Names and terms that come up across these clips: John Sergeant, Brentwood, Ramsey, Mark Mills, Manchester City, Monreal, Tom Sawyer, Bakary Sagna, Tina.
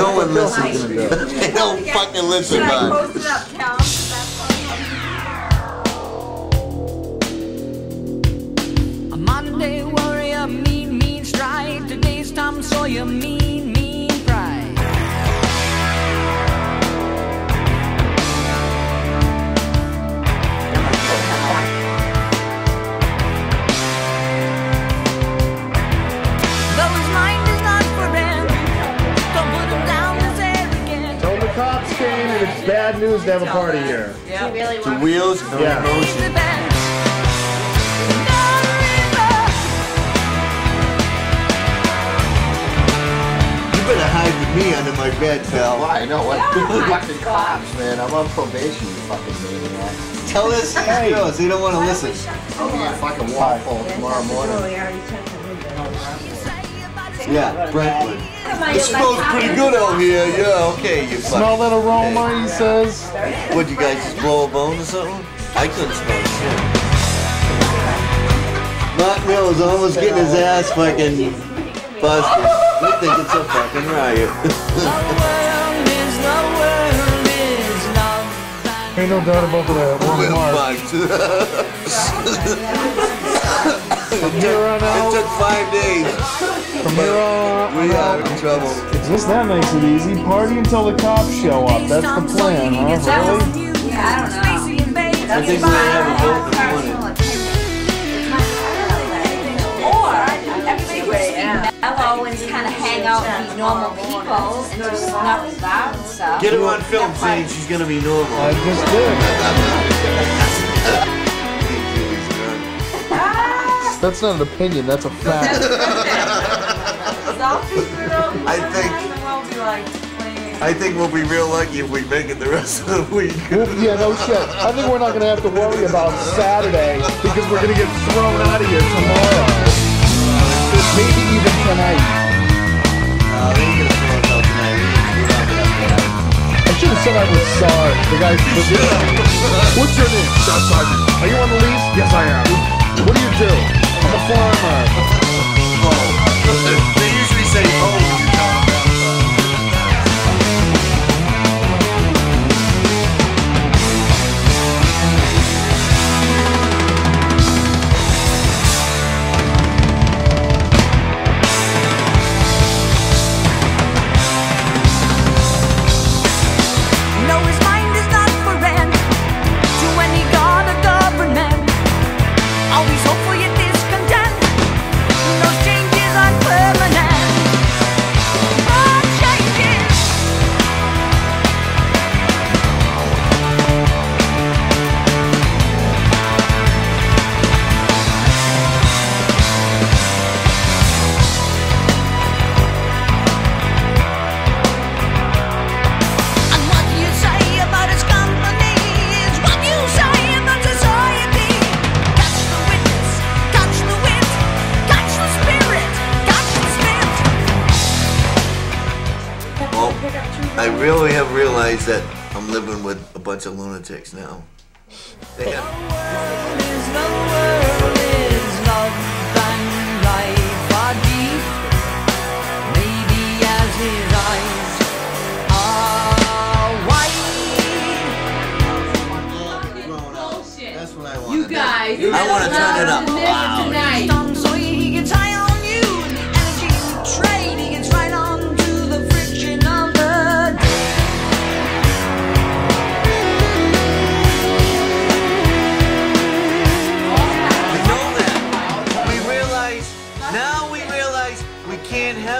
No one listens to me. They don't fucking listen, man. Post it up, Cal. A modern day warrior, mean, mean strike. Today's Tom Sawyer, mean, mean pride. It's bad news to have a party here. Yeah. Really to wheels and motion. You better hide with me under my bed, pal. I know what. Fucking cops, man. I'm on probation, you fucking maniac. Tell this how it goes. They don't want to listen. I'll be a fucking waterfall tomorrow morning. Yeah, Brentwood. It smells pretty good out here, yeah, okay, you smell that aroma, he says. What, you guys just blow a bone or something? I couldn't smell shit. Mark Mills almost getting his ass fucking busted. We think it's a fucking riot. Ain't no doubt about that. From here on out, it took 5 days. From here on, we are in trouble. Just that makes it easy. Party until the cops show up. That's the plan, huh? Really? Yeah, I don't know. I think we might have a vote this morning. Or everybody can just be mellow and kind of hang out and be normal people and just snuff out and stuff. Get her on film saying she's gonna be normal. I just did. That's not an opinion, that's a fact. I think we'll be real lucky if we make it the rest of the week. Yeah, no shit. I think we're not going to have to worry about Saturday because we're going to get thrown out of here tomorrow. Maybe even tonight. They ain't going to throw us out tonight. I should have said I was sorry. The guys should have. What's your name? John Sergeant. Are you on the lease? Yes, I am. What do you do? I'm a farmer. Oh. They usually say, oh. I really have realized that I'm living with a bunch of lunatics now. They have. That's what I want. You guys, I want to turn it up. Wow. Tonight.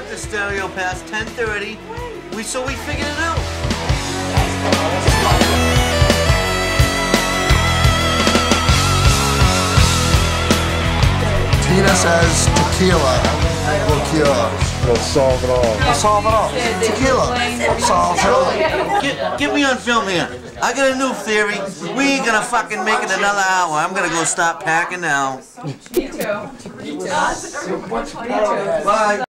The stereo past 10:30. So we figured it out. Tina says tequila will cure us. It'll solve it all. It'll solve it all. Tequila solves it all. Get me on film here. I got a new theory. We ain't gonna fucking make it another hour. I'm gonna go stop packing now. Me too. Bye.